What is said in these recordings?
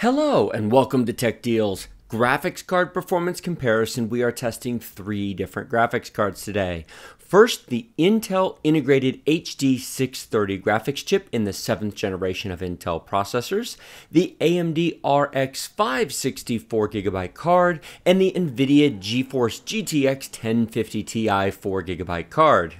Hello and welcome to Tech Deals. Graphics card performance comparison. We are testing three different graphics cards today. First, the Intel integrated HD 630 graphics chip in the 7th generation of Intel processors, the AMD RX 560 4GB card, and the NVIDIA GeForce GTX 1050 Ti 4GB card.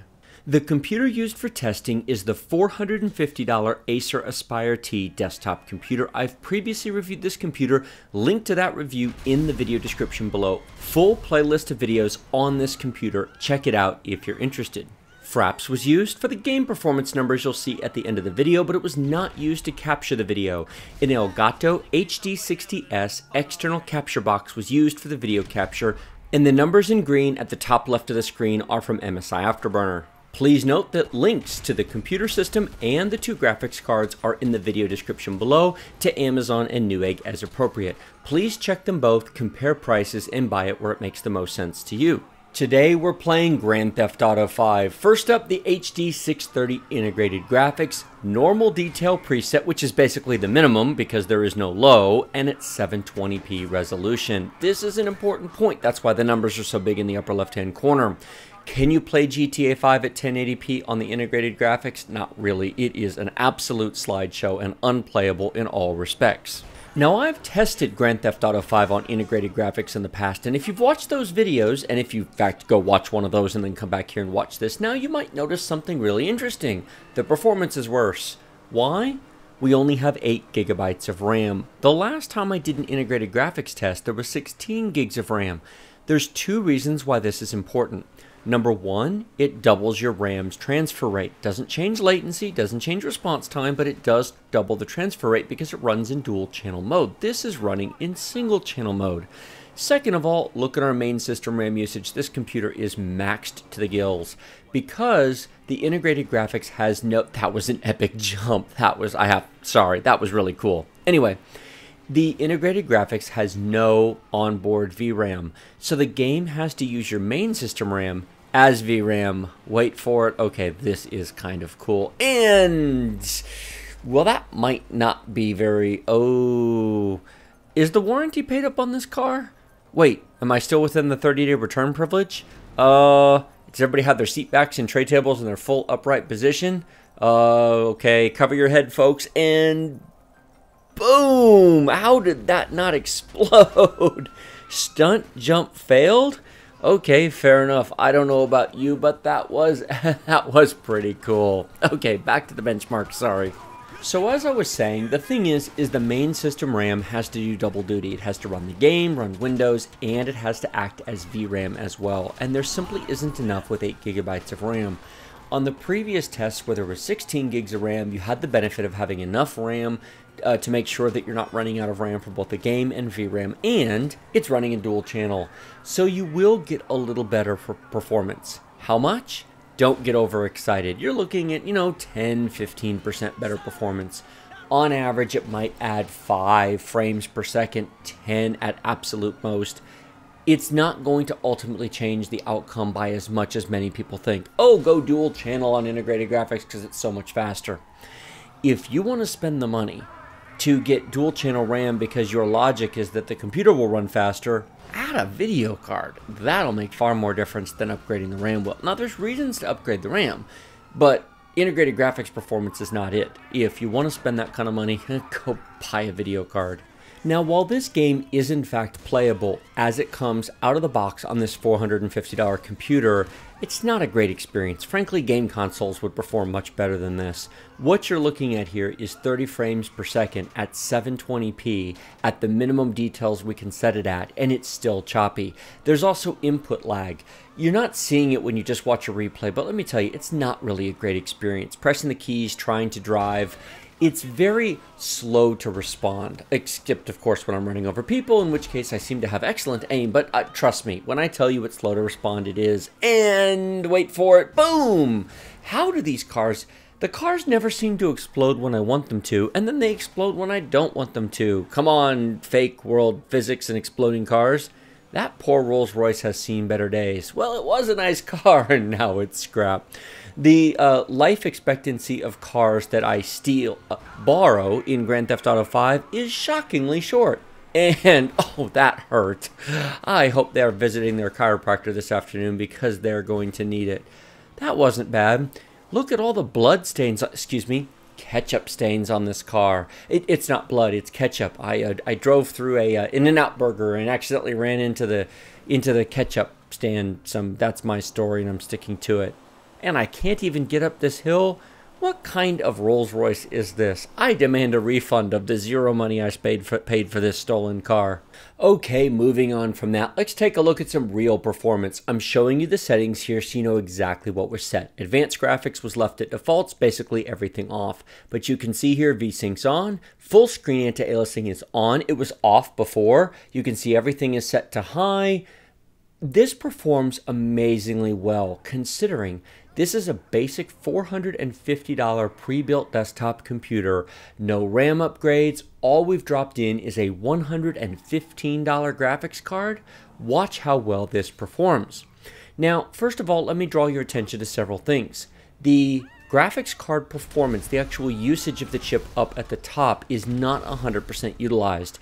The computer used for testing is the $450 Acer Aspire-T desktop computer. I've previously reviewed this computer, link to that review in the video description below. Full playlist of videos on this computer, check it out if you're interested. FRAPS was used for the game performance numbers you'll see at the end of the video, but it was not used to capture the video. An Elgato HD60S external capture box was used for the video capture, and the numbers in green at the top left of the screen are from MSI Afterburner. Please note that links to the computer system and the two graphics cards are in the video description below to Amazon and Newegg as appropriate. Please check them both, compare prices, and buy it where it makes the most sense to you. Today we're playing Grand Theft Auto V. First up, the HD 630 integrated graphics, normal detail preset, which is basically the minimum because there is no low, and at 720p resolution. This is an important point. That's why the numbers are so big in the upper left-hand corner. Can you play GTA 5 at 1080p on the integrated graphics? Not really. It is an absolute slideshow and unplayable in all respects. Now, I've tested Grand Theft Auto V on integrated graphics in the past, and if you've watched those videos, and if you in fact go watch one of those and then come back here and watch this now, you might notice something really interesting. The performance is worse. Why? We only have 8 GB of RAM. The last time I did an integrated graphics test, there was 16 gigs of RAM. There's two reasons why this is important. Number one, it doubles your RAM's transfer rate. Doesn't change latency, doesn't change response time, but it does double the transfer rate because it runs in dual channel mode. This is running in single channel mode. Second of all, look at our main system RAM usage. This computer is maxed to the gills because the integrated graphics has no... That was an epic jump. That was really cool. Anyway. The integrated graphics has no onboard VRAM, so the game has to use your main system RAM as VRAM. Wait for it. Okay, this is kind of cool. And, well, that might not be very... Oh, is the warranty paid up on this car? Wait, am I still within the 30-day return privilege? Does everybody have their seat backs and tray tables in their full upright position? Okay, cover your head, folks, and... Boom! How did that not explode? Stunt jump failed? Okay, fair enough. I don't know about you, but that was pretty cool. Okay, back to the benchmark, sorry. So as I was saying, the thing is the main system RAM has to do double duty. It has to run the game, run Windows, and it has to act as VRAM as well. And there simply isn't enough with 8 GB of RAM. On the previous tests where there was 16 gigs of RAM, you had the benefit of having enough RAM to make sure that you're not running out of RAM for both the game and VRAM, and it's running in dual channel. So you will get a little better for performance. How much? Don't get overexcited. You're looking at, 10–15% better performance. On average, it might add 5 frames per second, 10 at absolute most. It's not going to ultimately change the outcome by as much as many people think. Oh, go dual channel on integrated graphics because it's so much faster. If you want to spend the money to get dual channel RAM because your logic is that the computer will run faster, add a video card. That'll make far more difference than upgrading the RAM will. Now, there's reasons to upgrade the RAM, but integrated graphics performance is not it. If you want to spend that kind of money, go buy a video card. Now, while this game is in fact playable as it comes out of the box on this $450 computer, it's not a great experience. Frankly, game consoles would perform much better than this. What you're looking at here is 30 frames per second at 720p at the minimum details we can set it at, and it's still choppy. There's also input lag. You're not seeing it when you just watch a replay, but let me tell you, it's not really a great experience. Pressing the keys, trying to drive, it's very slow to respond, except, of course, when I'm running over people, in which case I seem to have excellent aim, but trust me, when I tell you it's slow to respond, it is. And wait for it. Boom! How do these cars... The cars never seem to explode when I want them to, and then they explode when I don't want them to. Come on, fake world physics and exploding cars. That poor Rolls-Royce has seen better days. Well, it was a nice car, and now it's scrap. The life expectancy of cars that I borrow in Grand Theft Auto V is shockingly short. And, oh, that hurt. I hope they're visiting their chiropractor this afternoon because they're going to need it. That wasn't bad. Look at all the blood stains, excuse me, ketchup stains on this car. It's not blood, it's ketchup. I drove through a In-N-Out Burger and accidentally ran into the ketchup stand. That's my story and I'm sticking to it. And I can't even get up this hill. What kind of Rolls-Royce is this? I demand a refund of the zero money I paid for this stolen car. Okay, moving on from that, let's take a look at some real performance. I'm showing you the settings here so you know exactly what was set. Advanced graphics was left at defaults, basically everything off. But you can see here VSync's on, full screen anti-aliasing is on, it was off before. You can see everything is set to high. This performs amazingly well considering this is a basic $450 pre-built desktop computer, no RAM upgrades. All we've dropped in is a $115 graphics card. Watch how well this performs. Now, first of all, let me draw your attention to several things. The graphics card performance, the actual usage of the chip up at the top, is not 100% utilized.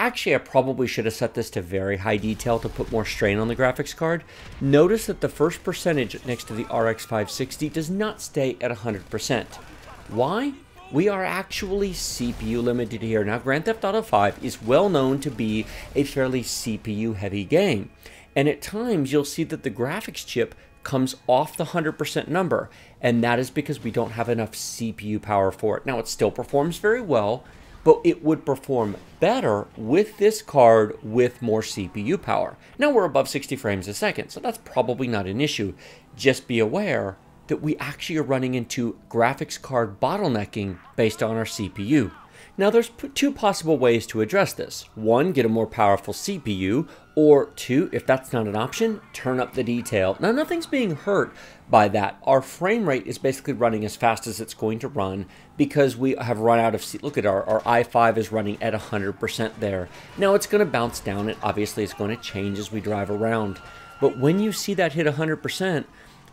Actually, I probably should have set this to very high detail to put more strain on the graphics card. Notice that the first percentage next to the RX 560 does not stay at 100%. Why? We are actually CPU limited here. Now, Grand Theft Auto V is well known to be a fairly CPU heavy game. And at times you'll see that the graphics chip comes off the 100% number. And that is because we don't have enough CPU power for it. Now, it still performs very well, but it would perform better with this card with more CPU power. Now we're above 60 frames a second, so that's probably not an issue. Just be aware that we actually are running into graphics card bottlenecking based on our CPU. Now there's two possible ways to address this. One, get a more powerful CPU, or two, if that's not an option, turn up the detail. Now nothing's being hurt by that. Our frame rate is basically running as fast as it's going to run because we have run out of, look at our i5 is running at 100% there. Now it's gonna bounce down and obviously it's gonna change as we drive around. But when you see that hit 100%,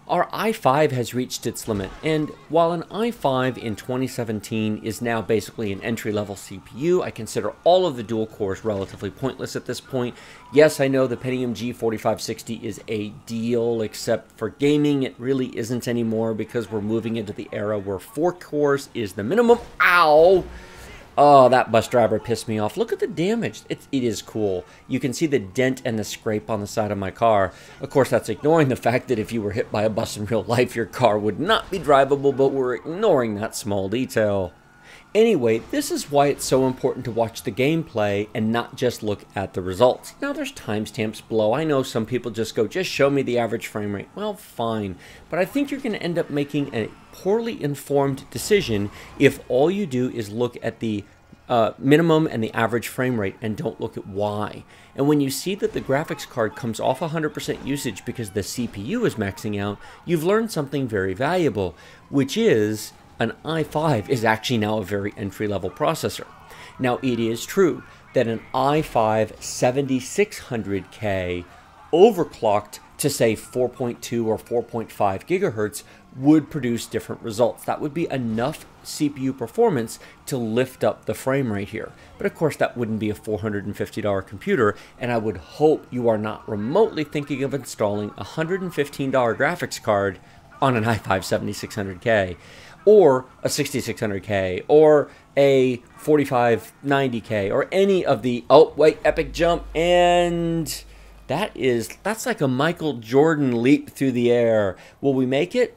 our i5 has reached its limit, and while an i5 in 2017 is now basically an entry-level CPU, I consider all of the dual cores relatively pointless at this point. Yes, I know the Pentium G4560 is a deal, except for gaming, it really isn't anymore because we're moving into the era where 4 cores is the minimum. Ow! Oh, that bus driver pissed me off. Look at the damage. It is cool. You can see the dent and the scrape on the side of my car. Of course, that's ignoring the fact that if you were hit by a bus in real life, your car would not be drivable, but we're ignoring that small detail. Anyway, this is why it's so important to watch the gameplay and not just look at the results. Now there's timestamps below. I know some people just go, just show me the average frame rate. Well, fine. But I think you're going to end up making a poorly informed decision if all you do is look at the minimum and the average frame rate and don't look at why. And when you see that the graphics card comes off 100% usage because the CPU is maxing out, you've learned something very valuable, which is an i5 is actually now a very entry-level processor. Now, it is true that an i5 7600K overclocked to say 4.2 or 4.5 gigahertz would produce different results. That would be enough CPU performance to lift up the frame rate here. But of course, that wouldn't be a $450 computer, and I would hope you are not remotely thinking of installing a $115 graphics card on an i5 7600K. Or a 6600K, or a 4590K, or any of the, oh wait, epic jump, and that's like a Michael Jordan leap through the air. Will we make it?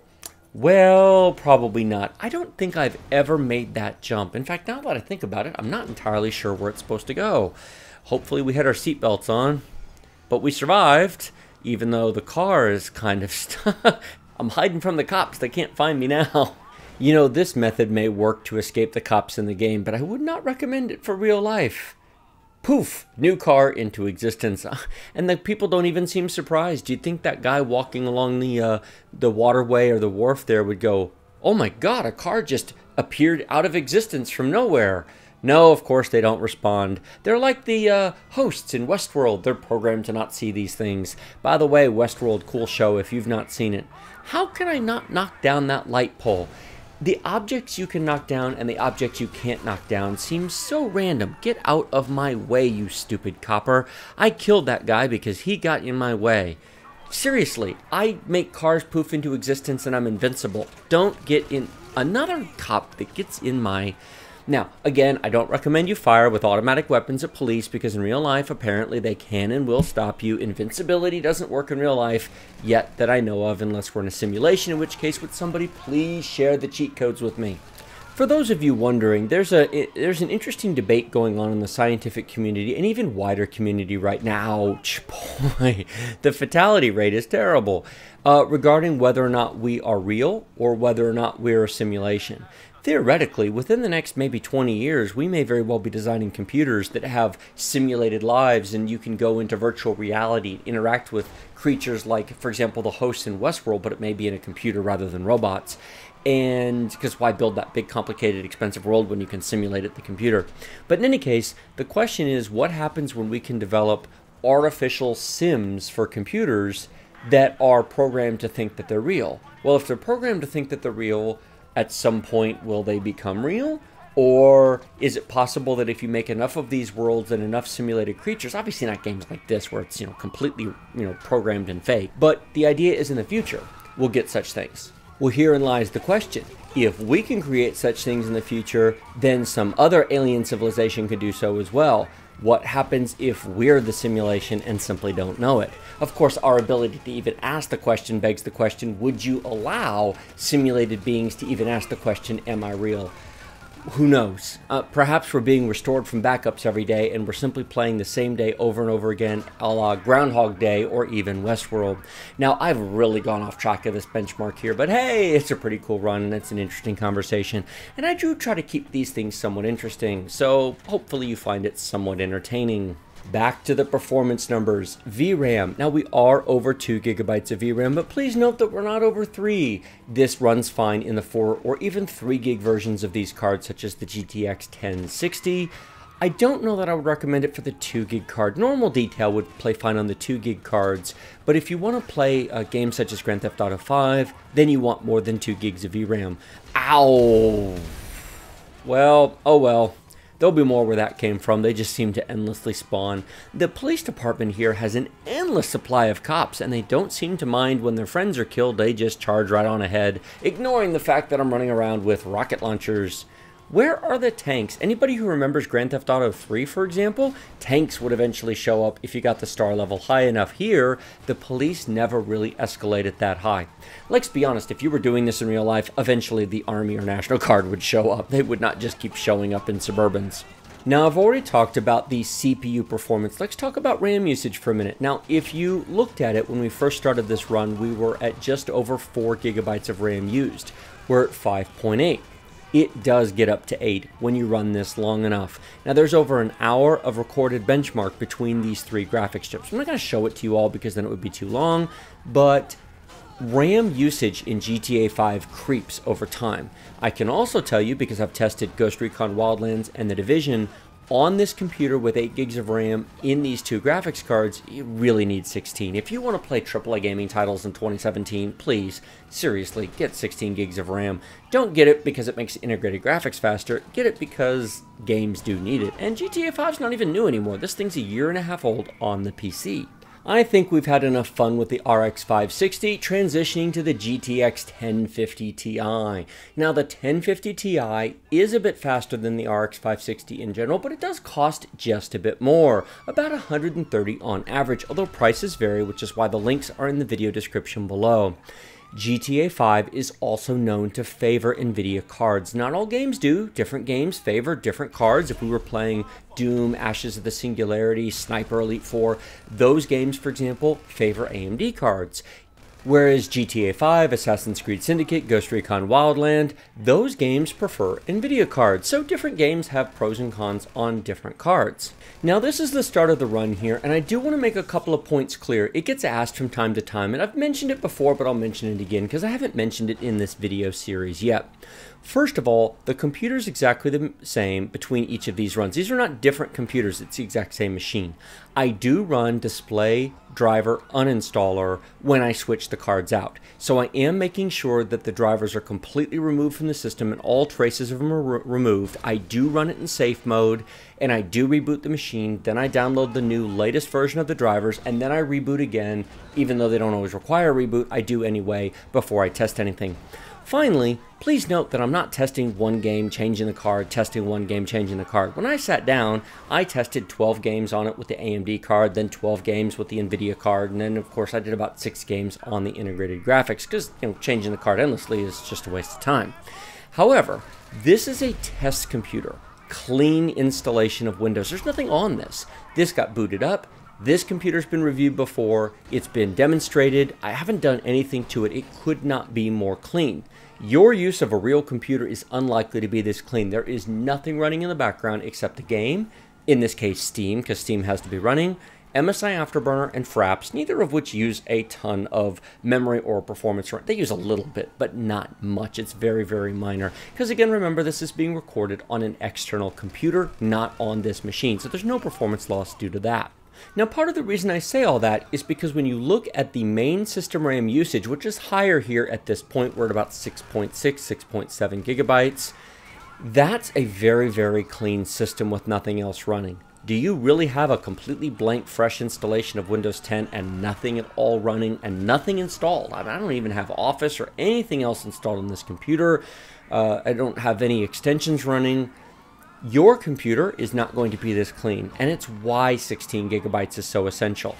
Well, probably not. I don't think I've ever made that jump. In fact, now that I think about it, I'm not entirely sure where it's supposed to go. Hopefully we had our seatbelts on, but we survived, even though the car is kind of stuck. I'm hiding from the cops, they can't find me now. You know, this method may work to escape the cops in the game, but I would not recommend it for real life. Poof, new car into existence. And the people don't even seem surprised. Do you think that guy walking along the waterway or the wharf there would go, oh my God, a car just appeared out of existence from nowhere? No, of course they don't respond. They're like the hosts in Westworld. They're programmed to not see these things. By the way, Westworld, cool show if you've not seen it. How can I not knock down that light pole? The objects you can knock down and the objects you can't knock down seems so random. Get out of my way, you stupid copper. I killed that guy because he got in my way. Seriously, I make cars poof into existence and I'm invincible. Don't get in another cop that gets in my... Now, again, I don't recommend you fire with automatic weapons at police because in real life, apparently, they can and will stop you. Invincibility doesn't work in real life yet that I know of, unless we're in a simulation, in which case would somebody please share the cheat codes with me. For those of you wondering, there's an interesting debate going on in the scientific community and even wider community right now. Ouch, boy. The fatality rate is terrible regarding whether or not we are real or whether or not we're a simulation. Theoretically, within the next maybe 20 years, we may very well be designing computers that have simulated lives, and you can go into virtual reality, interact with creatures like, for example, the hosts in Westworld, but it may be in a computer rather than robots. And because why build that big, complicated, expensive world when you can simulate it the computer? But in any case, the question is, what happens when we can develop artificial sims for computers that are programmed to think that they're real? Well, if they're programmed to think that they're real, at some point, will they become real? Or is it possible that if you make enough of these worlds and enough simulated creatures, obviously not games like this where it's, you know, completely, you know, programmed and fake, but the idea is in the future, we'll get such things. Well, herein lies the question. If we can create such things in the future, then some other alien civilization could do so as well. What happens if we're the simulation and simply don't know it? Of course, our ability to even ask the question begs the question, would you allow simulated beings to even ask the question, am I real? Who knows? Perhaps we're being restored from backups every day and we're simply playing the same day over and over again, a la Groundhog Day or even Westworld. Now, I've really gone off track of this benchmark here, but hey, it's a pretty cool run and it's an interesting conversation. And I do try to keep these things somewhat interesting, so hopefully you find it somewhat entertaining. Back to the performance numbers. VRAM. Now we are over 2 gigabytes of VRAM, but please note that we're not over 3. This runs fine in the 4 or even 3 gig versions of these cards, such as the GTX 1060. I don't know that I would recommend it for the 2 gig card. Normal detail would play fine on the 2 gig cards, but if you want to play a game such as Grand Theft Auto V, then you want more than 2 gigs of VRAM. Ow! Well, oh well. There'll be more where that came from. They just seem to endlessly spawn. The police department here has an endless supply of cops, and they don't seem to mind when their friends are killed. They just charge right on ahead, ignoring the fact that I'm running around with rocket launchers. Where are the tanks? Anybody who remembers Grand Theft Auto 3, for example, tanks would eventually show up if you got the star level high enough. Here, the police never really escalated that high. Let's be honest, if you were doing this in real life, eventually the Army or National Guard would show up. They would not just keep showing up in Suburbans. Now, I've already talked about the CPU performance. Let's talk about RAM usage for a minute. Now, if you looked at it when we first started this run, we were at just over 4 gigabytes of RAM used. We're at 5.8. It does get up to 8 when you run this long enough. Now there's over an hour of recorded benchmark between these 3 graphics chips. I'm not going to show it to you all because then it would be too long, but RAM usage in GTA 5 creeps over time. I can also tell you, because I've tested Ghost Recon Wildlands and The Division, on this computer with 8 gigs of RAM in these 2 graphics cards, you really need 16. If you want to play AAA gaming titles in 2017, please, seriously, get 16 gigs of RAM. Don't get it because it makes integrated graphics faster. Get it because games do need it. And GTA 5's not even new anymore. This thing's a year and a half old on the PC. I think we've had enough fun with the RX 560, transitioning to the GTX 1050 Ti. Now the 1050 Ti is a bit faster than the RX 560 in general, but it does cost just a bit more, about $130 on average, although prices vary, which is why the links are in the video description below. GTA 5 is also known to favor NVIDIA cards. Not all games do. Different games favor different cards. If we were playing Doom, Ashes of the Singularity, Sniper Elite 4, those games, for example, favor AMD cards. Whereas GTA 5, Assassin's Creed Syndicate, Ghost Recon Wildlands, those games prefer NVIDIA cards. So different games have pros and cons on different cards. Now this is the start of the run here, and I do want to make a couple of points clear. It gets asked from time to time, and I've mentioned it before, but I'll mention it again because I haven't mentioned it in this video series yet. First of all, the computer is exactly the same between each of these runs. These are not different computers, it's the exact same machine. I do run display driver uninstaller when I switch the cards out. So I am making sure that the drivers are completely removed from the system and all traces of them are removed. I do run it in safe mode and I do reboot the machine. Then I download the new latest version of the drivers and then I reboot again. Even though they don't always require a reboot, I do anyway before I test anything. Finally, please note that I'm not testing one game, changing the card, testing one game, changing the card. When I sat down, I tested 12 games on it with the AMD card, then 12 games with the NVIDIA card, and then of course I did about 6 games on the integrated graphics, because changing the card endlessly is just a waste of time. However, this is a test computer, clean installation of Windows. There's nothing on this. This got booted up. This computer's been reviewed before, it's been demonstrated, I haven't done anything to it, it could not be more clean. Your use of a real computer is unlikely to be this clean. There is nothing running in the background except the game, in this case Steam, because Steam has to be running, MSI Afterburner and FRAPS, neither of which use a ton of memory or performance. They use a little bit, but not much. It's very, very minor. Because again, remember, this is being recorded on an external computer, not on this machine. So there's no performance loss due to that. Now, part of the reason I say all that is because when you look at the main system RAM usage, which is higher here at this point, we're at about 6.6, 6.7 gigabytes, that's a very, very clean system with nothing else running. Do you really have a completely blank, fresh installation of Windows 10 and nothing at all running and nothing installed? I mean, I don't even have Office or anything else installed on this computer. I don't have any extensions running. Your computer is not going to be this clean, and it's why 16 gigabytes is so essential.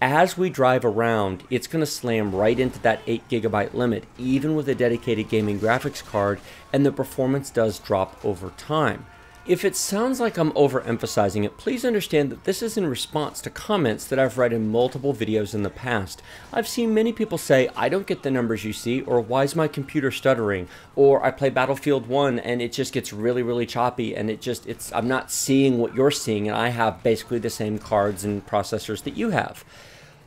As we drive around, it's going to slam right into that 8 gigabyte limit, even with a dedicated gaming graphics card, and the performance does drop over time. If it sounds like I'm overemphasizing it, please understand that this is in response to comments that I've read in multiple videos in the past. I've seen many people say, I don't get the numbers you see, or why is my computer stuttering? Or I play Battlefield 1 and it just gets really, really choppy and I'm not seeing what you're seeing, and I have basically the same cards and processors that you have.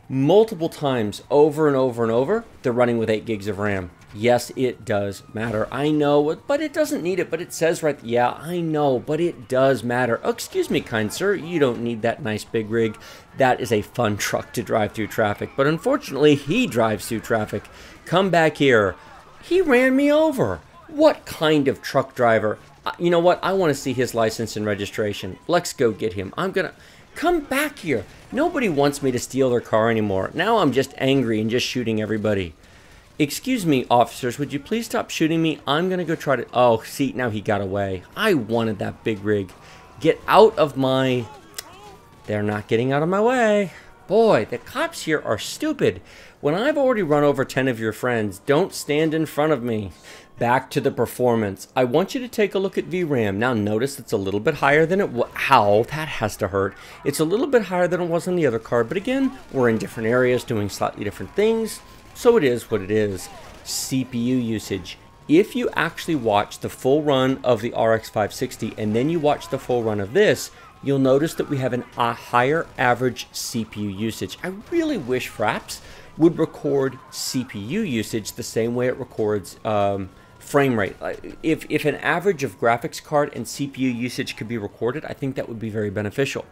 Multiple times, over and over and over, they're running with 8 gigs of RAM. Yes, it does matter. I know, but it doesn't need it, but it says right, yeah, I know, but it does matter. Oh, excuse me, kind sir, you don't need that nice big rig. That is a fun truck to drive through traffic, but unfortunately, he drives through traffic. Come back here. He ran me over. What kind of truck driver? You know what? I want to see his license and registration. Let's go get him. I'm gonna... Come back here. Nobody wants me to steal their car anymore. Now I'm just angry and just shooting everybody. Excuse me, officers, would you please stop shooting me? I'm gonna go try to... Oh, see, now he got away. I wanted that big rig. Get out of my... They're not getting out of my way. Boy, the cops here are stupid. When I've already run over 10 of your friends, don't stand in front of me. Back to the performance. I want you to take a look at VRAM. Now notice it's a little bit higher than it was. How? That has to hurt. It's a little bit higher than it was on the other card, but again, we're in different areas doing slightly different things, so it is what it is. CPU usage. If you actually watch the full run of the RX 560 and then you watch the full run of this, you'll notice that we have a higher average CPU usage. I really wish FRAPS would record CPU usage the same way it records frame rate. If an average of graphics card and CPU usage could be recorded, I think that would be very beneficial.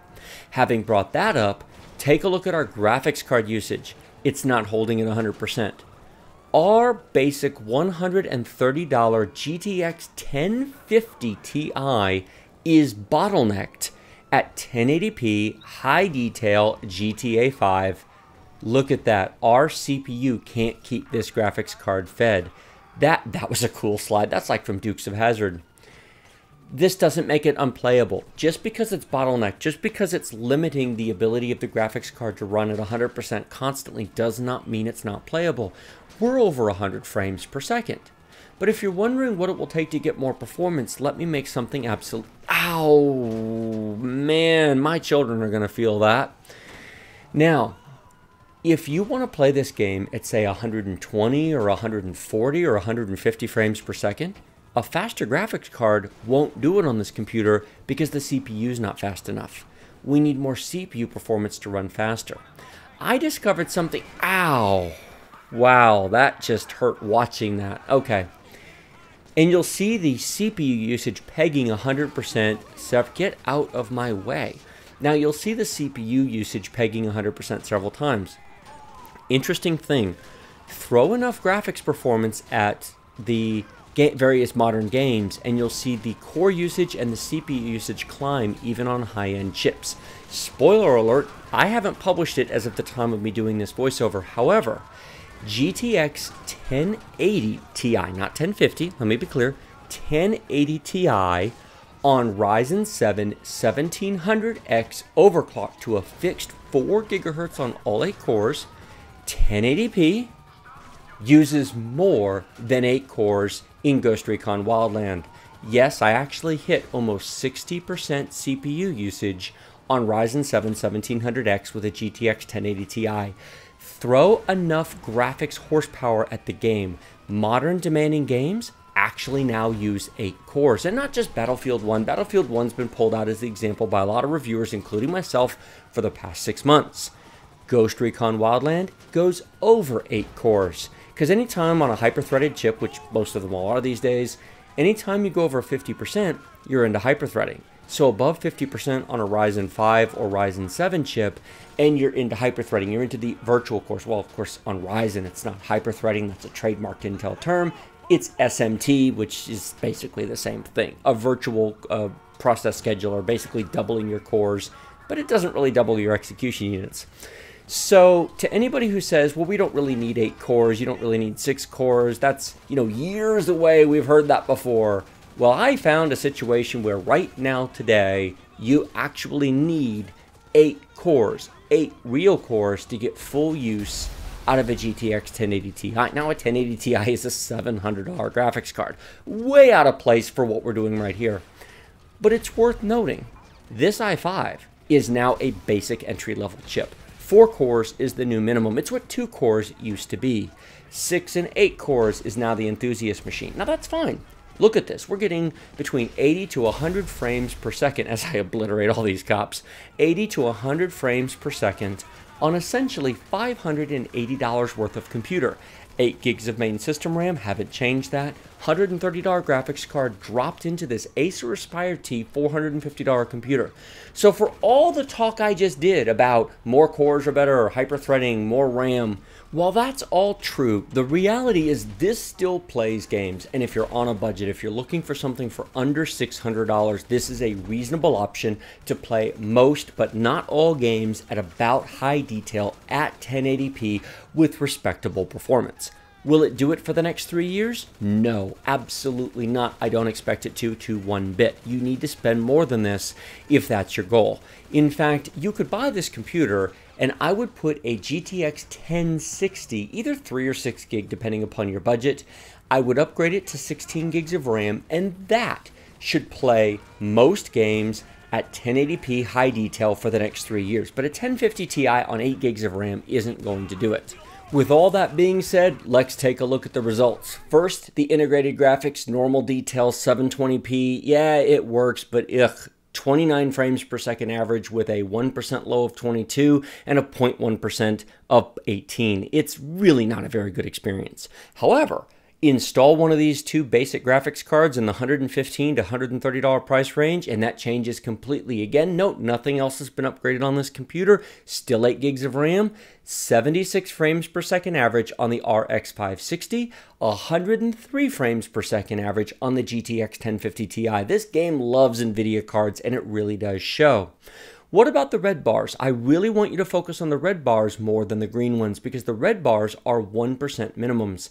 Having brought that up, take a look at our graphics card usage. It's not holding at 100%. Our basic $130 GTX 1050 Ti is bottlenecked at 1080p high detail GTA 5. Look at that. Our CPU can't keep this graphics card fed. That was a cool slide. That's like from Dukes of Hazzard. This doesn't make it unplayable. Just because it's bottlenecked, just because it's limiting the ability of the graphics card to run at 100% constantly does not mean it's not playable. We're over 100 frames per second. But if you're wondering what it will take to get more performance, let me make something absolute. Ow, man, my children are going to feel that. Now, if you want to play this game at, say, 120 or 140 or 150 frames per second, a faster graphics card won't do it on this computer because the CPU is not fast enough. We need more CPU performance to run faster. I discovered something. Ow! Wow, that just hurt watching that. Okay. And you'll see the CPU usage pegging 100%, so get out of my way. Now you'll see the CPU usage pegging 100% several times. Interesting thing, throw enough graphics performance at the various modern games and you'll see the core usage and the CPU usage climb even on high-end chips. Spoiler alert, I haven't published it as of the time of me doing this voiceover. However, GTX 1080 Ti, not 1050, let me be clear, 1080 Ti on Ryzen 7 1700X overclocked to a fixed 4 gigahertz on all 8 cores, 1080p, uses more than 8 cores in Ghost Recon Wildlands. Yes, I actually hit almost 60% CPU usage on Ryzen 7 1700X with a GTX 1080 Ti. Throw enough graphics horsepower at the game. Modern demanding games actually now use 8 cores, and not just Battlefield 1. Battlefield 1's been pulled out as the example by a lot of reviewers, including myself, for the past 6 months. Ghost Recon Wildland goes over 8 cores, because anytime on a hyper-threaded chip, which most of them all are these days, anytime you go over 50%, you're into hyper-threading. So above 50% on a Ryzen 5 or Ryzen 7 chip, and you're into hyper-threading, you're into the virtual cores. Well, of course, on Ryzen, it's not hyper-threading, that's a trademarked Intel term. It's SMT, which is basically the same thing. A virtual process scheduler, basically doubling your cores, but it doesn't really double your execution units. So to anybody who says, well, we don't really need 8 cores, you don't really need 6 cores, that's, you know, years away, we've heard that before. Well, I found a situation where right now today, you actually need 8 cores, 8 real cores to get full use out of a GTX 1080 Ti. Now a 1080 Ti is a $700 graphics card, way out of place for what we're doing right here. But it's worth noting, this i5 is now a basic entry-level chip. 4 cores is the new minimum. It's what 2 cores used to be. 6 and 8 cores is now the enthusiast machine. Now that's fine. Look at this. We're getting between 80 to 100 frames per second, as I obliterate all these cops, 80 to 100 frames per second on essentially $580 worth of computer. 8 gigs of main system RAM, haven't changed that. $130 graphics card dropped into this Acer Aspire-T $450 computer. So for all the talk I just did about more cores are better, or hyper-threading, more RAM, while that's all true, the reality is this still plays games. And if you're on a budget, if you're looking for something for under $600, this is a reasonable option to play most, but not all games at about high detail at 1080p with respectable performance. Will it do it for the next 3 years? No, absolutely not. I don't expect it to one bit. You need to spend more than this if that's your goal. In fact, you could buy this computer and I would put a GTX 1060, either 3 or 6 gig, depending upon your budget. I would upgrade it to 16 gigs of RAM, and that should play most games at 1080p high detail for the next 3 years. But a 1050 Ti on 8 gigs of RAM isn't going to do it. With all that being said, let's take a look at the results. First, the integrated graphics, normal detail, 720p. Yeah, it works, but ugh. 29 frames per second average with a 1% low of 22 and a 0.1% of 18. It's really not a very good experience. However, install one of these 2 basic graphics cards in the $115 to $130 price range, and that changes completely. Again, note, nothing else has been upgraded on this computer. Still 8 gigs of RAM, 76 frames per second average on the RX 560, 103 frames per second average on the GTX 1050 Ti. This game loves NVIDIA cards, and it really does show. What about the red bars? I really want you to focus on the red bars more than the green ones, because the red bars are 1% minimums.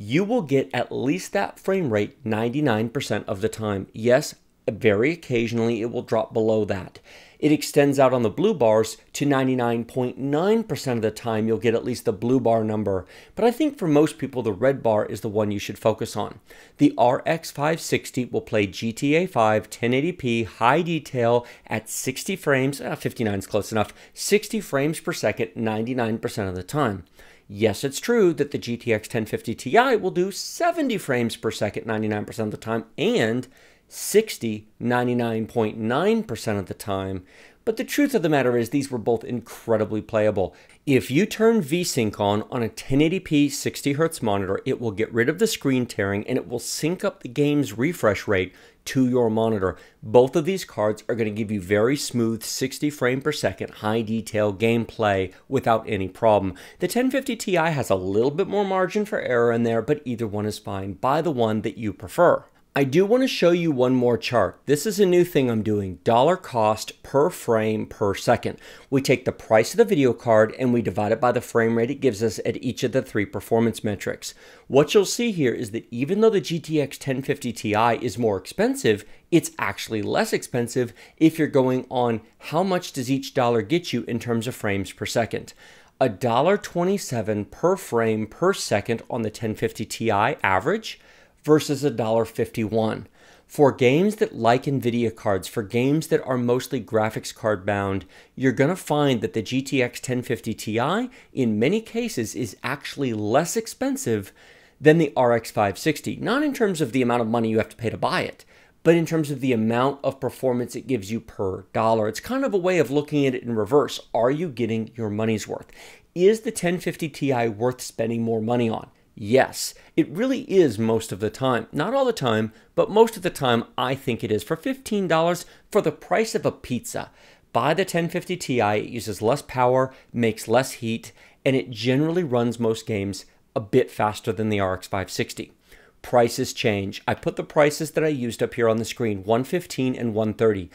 You will get at least that frame rate 99% of the time. Yes, very occasionally it will drop below that. It extends out on the blue bars to 99.9% of the time you'll get at least the blue bar number. But I think for most people, the red bar is the one you should focus on. The RX 560 will play GTA 5 1080p high detail at 60 frames, 59 is close enough, 60 frames per second, 99% of the time. Yes, it's true that the GTX 1050 Ti will do 70 frames per second, 99% of the time, and 60, 99.9% of the time, But the truth of the matter is these were both incredibly playable. If you turn VSync on a 1080p 60Hz monitor, it will get rid of the screen tearing and it will sync up the game's refresh rate to your monitor. Both of these cards are going to give you very smooth 60 frame per second high detail gameplay without any problem. The 1050 Ti has a little bit more margin for error in there, but either one is fine. Buy the one that you prefer. I do want to show you one more chart. This is a new thing I'm doing, dollar cost per frame per second. We take the price of the video card and we divide it by the frame rate it gives us at each of the three performance metrics. What you'll see here is that even though the GTX 1050 Ti is more expensive, it's actually less expensive if you're going on how much does each dollar get you in terms of frames per second. $1.27 per frame per second on the 1050 Ti average, versus $1.51. For games that like NVIDIA cards, for games that are mostly graphics card bound, you're going to find that the GTX 1050 Ti, in many cases, is actually less expensive than the RX 560. Not in terms of the amount of money you have to pay to buy it, but in terms of the amount of performance it gives you per dollar. It's kind of a way of looking at it in reverse. Are you getting your money's worth? Is the 1050 Ti worth spending more money on? Yes, it really is most of the time. Not all the time, but most of the time I think it is. For $15, for the price of a pizza, buy the 1050 Ti. It uses less power, makes less heat, and it generally runs most games a bit faster than the RX 560. Prices change. I put the prices that I used up here on the screen, $115 and $130.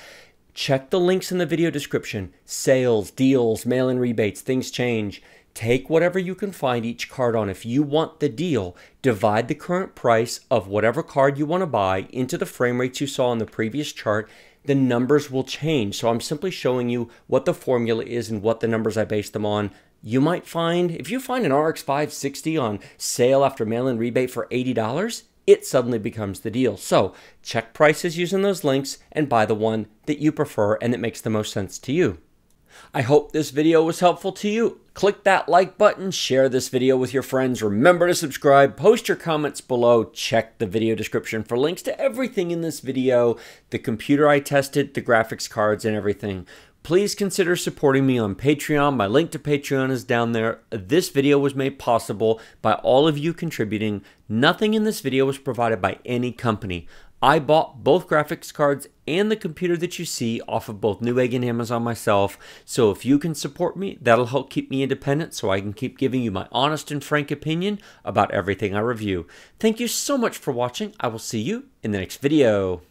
Check the links in the video description. Sales, deals, mail-in rebates, things change. Take whatever you can find each card on. If you want the deal, divide the current price of whatever card you want to buy into the frame rates you saw in the previous chart. The numbers will change. So I'm simply showing you what the formula is and what the numbers I base them on. You might find, if you find an RX 560 on sale after mail-in rebate for $80, it suddenly becomes the deal. So check prices using those links and buy the one that you prefer and that makes the most sense to you. I hope this video was helpful to you. Click that like button, share this video with your friends, remember to subscribe, post your comments below, check the video description for links to everything in this video, the computer I tested, the graphics cards, and everything. Please consider supporting me on Patreon. My link to Patreon is down there. This video was made possible by all of you contributing. Nothing in this video was provided by any company. I bought both graphics cards and the computer that you see off of both Newegg and Amazon myself. So if you can support me, that'll help keep me independent so I can keep giving you my honest and frank opinion about everything I review. Thank you so much for watching. I will see you in the next video.